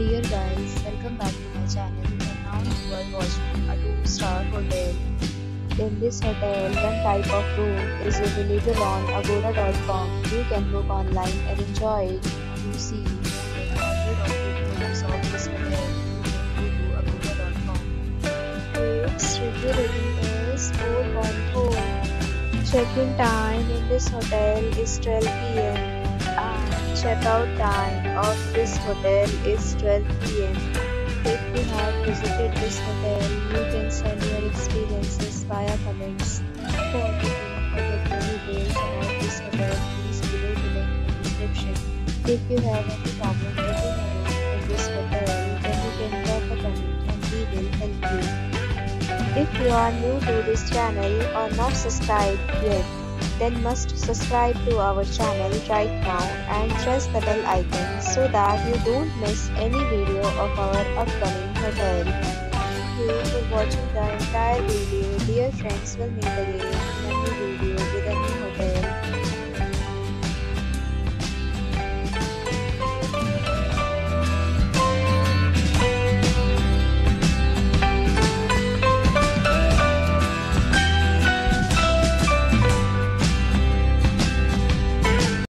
Dear guys, welcome back to my channel, and now you are watching a 2-star hotel. In this hotel, one type of room is available on Agoda.com. You can book online and enjoy it. You see, a hundred of the products of this hotel. You can go to Agoda.com. Its review rating is 4.4. Check-in time in this hotel is 12 p.m. Check-out time of this hotel is 12 p.m. If you have visited this hotel, you can send your experiences via comments. For booking or get more details about this hotel, please below the link in the description. If you have any problem booking a room in this hotel, then you can drop a comment and we will help you. If you are new to this channel or not subscribed yet, then must subscribe to our channel right now and press the bell icon so that you don't miss any video of our upcoming hotel. Thank you for watching the entire video. Dear friends, we'll meet again in a new video with a new hotel.